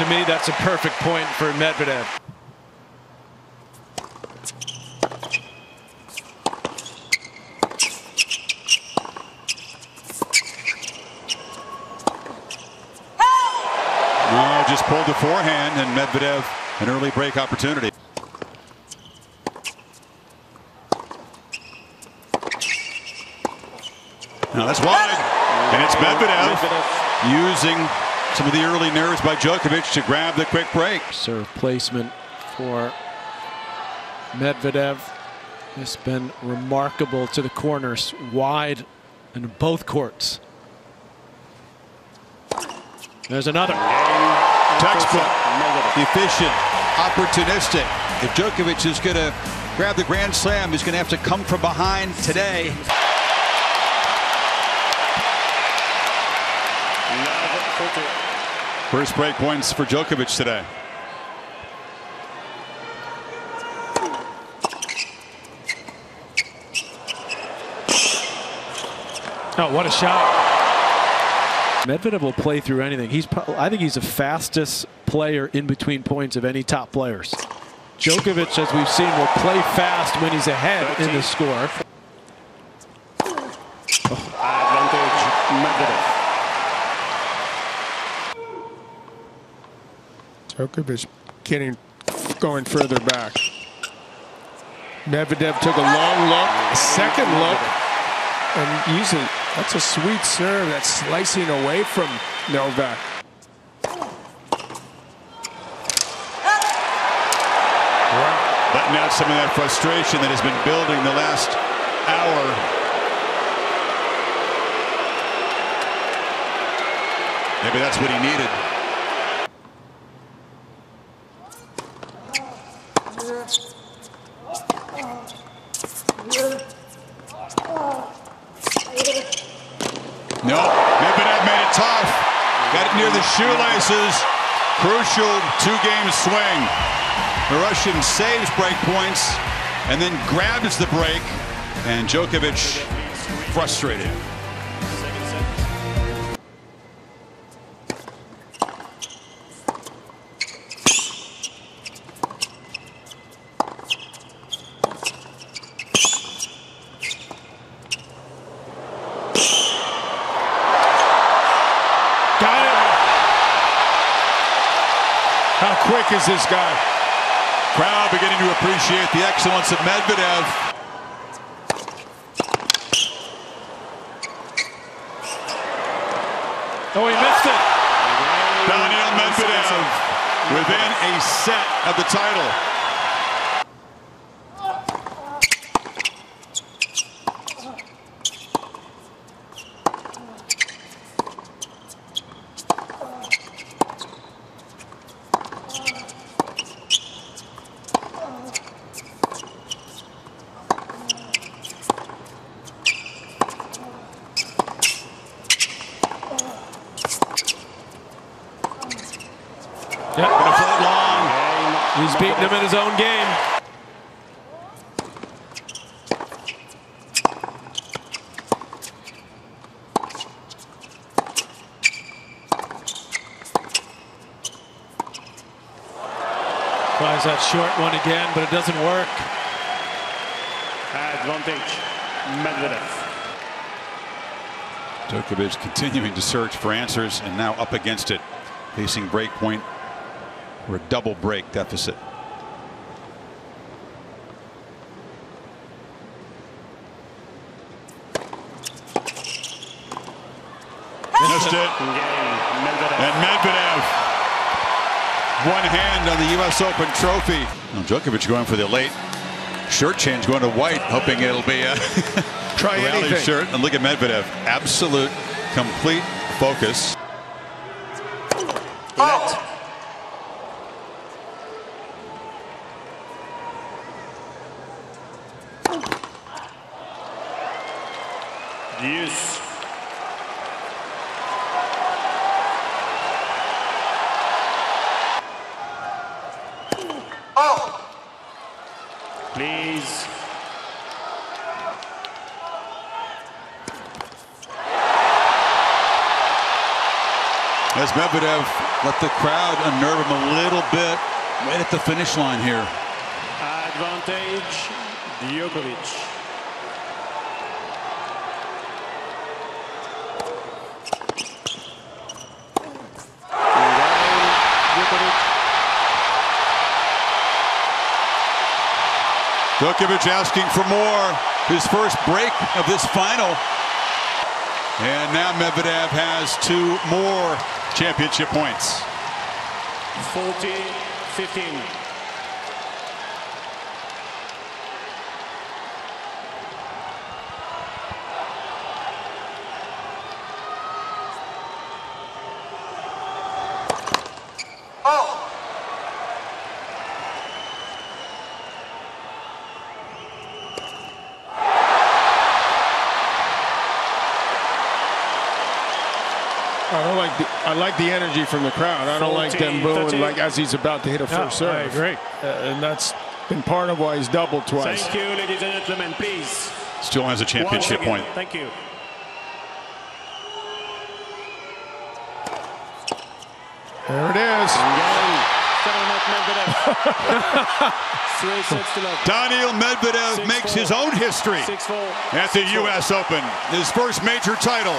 to me, that's a perfect point for Medvedev. No, just pulled the forehand, and Medvedev an early break opportunity. Now that's wide, and it's Medvedev using some of the early nerves by Djokovic to grab the quick break. Serve placement for Medvedev has been remarkable to the corners, wide in both courts. There's another. Textbook, efficient, opportunistic. If Djokovic is going to grab the Grand Slam, he's going to have to come from behind today. First break points for Djokovic today. Oh, what a shot. Medvedev will play through anything. I think he's the fastest player in between points of any top players. Djokovic, as we've seen, will play fast when he's ahead 13. In the score. Medvedev. Djokovic going further back. Medvedev took a long look, second look, and usually that's a sweet serve that's slicing away from Novak. Letting out some of that frustration that has been building the last hour. Maybe that's what he needed. No, Medvedev made it tough. Got it near the shoelaces. Crucial two-game swing. The Russian saves break points and then grabs the break. And Djokovic frustrated. How quick is this guy? Crowd beginning to appreciate the excellence of Medvedev. Oh, he missed it. Daniil Medvedev within a set of the title. Yep. Gonna float long. He's beating him in his own game. Tries that short one again, but it doesn't work. Advantage, Medvedev. Djokovic continuing to search for answers and now up against it. Facing break point. Or a double break deficit. Missed it. And Medvedev, one hand on the U.S. Open trophy. Now Djokovic going for the late shirt change, going to white, hoping it'll be a rally shirt. And look at Medvedev, absolute, complete focus. Oh. Yes. Oh. Please. That's Medvedev. Let the crowd unnerve him a little bit right at the finish line here. Advantage Djokovic. Djokovic asking for more. His first break of this final. And now Medvedev has 2 more championship points. 40-15. I like the energy from the crowd. I don't like them booing like as he's about to hit a first serve. I agree. And that's been part of why he's doubled twice. Thank you, ladies and gentlemen. Please. Still has a championship point. Thank you. There it is. Daniil Medvedev makes his own history at the U.S. Open. His first major title.